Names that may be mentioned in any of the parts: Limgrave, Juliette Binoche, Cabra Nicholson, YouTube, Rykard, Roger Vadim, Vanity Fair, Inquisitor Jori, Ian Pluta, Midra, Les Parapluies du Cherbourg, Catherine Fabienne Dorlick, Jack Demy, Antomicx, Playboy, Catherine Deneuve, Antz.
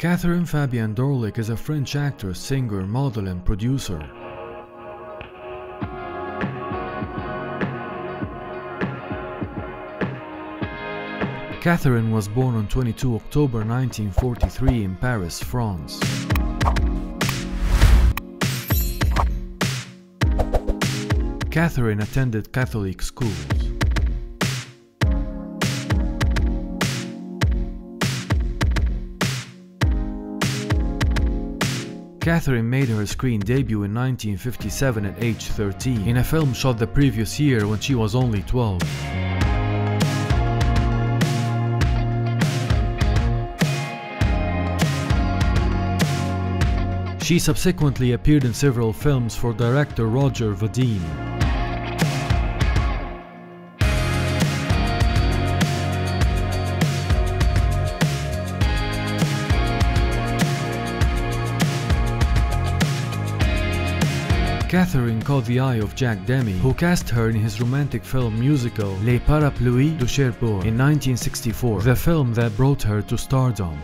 Catherine Fabienne Dorlick is a French actress, singer, model and producer. Catherine was born on 22 October 1943 in Paris, France. Catherine attended Catholic schools. Catherine made her screen debut in 1957 at age 13 in a film shot the previous year when she was only 12. She subsequently appeared in several films for director Roger Vadim. Catherine caught the eye of Jack Demy, who cast her in his romantic film musical Les Parapluies du Cherbourg in 1964, the film that brought her to stardom.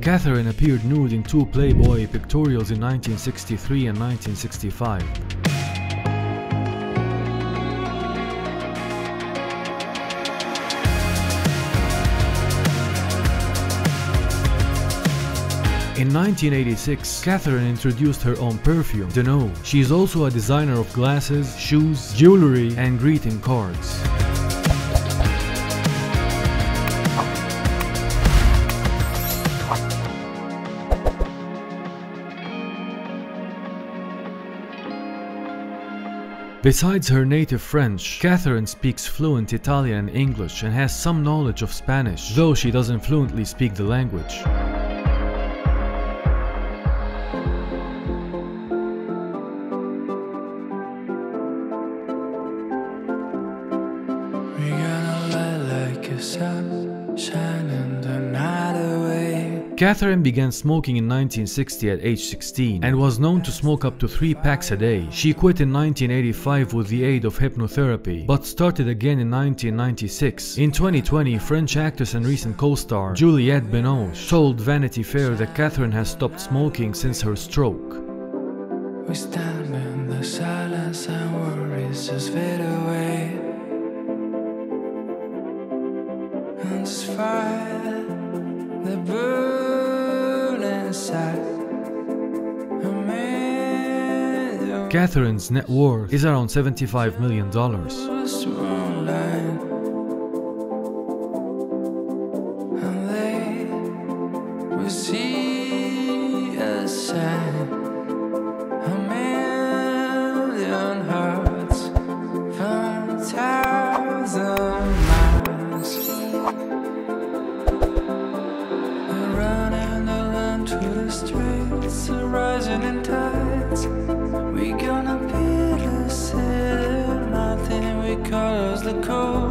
Catherine appeared nude in two Playboy pictorials in 1963 and 1965. In 1986, Catherine introduced her own perfume, Deneuve. She is also a designer of glasses, shoes, jewelry, and greeting cards. Besides her native French, Catherine speaks fluent Italian and English and has some knowledge of Spanish, though she doesn't fluently speak the language. Catherine began smoking in 1960 at age 16 and was known to smoke up to 3 packs a day. She quit in 1985 with the aid of hypnotherapy, but started again in 1996. In 2020, French actress and recent co-star Juliette Binoche told Vanity Fair that Catherine has stopped smoking since her stroke. We stand in the silence and worries just fade away. And fire the bird Catherine's net worth is around $75 million. Colors the cold.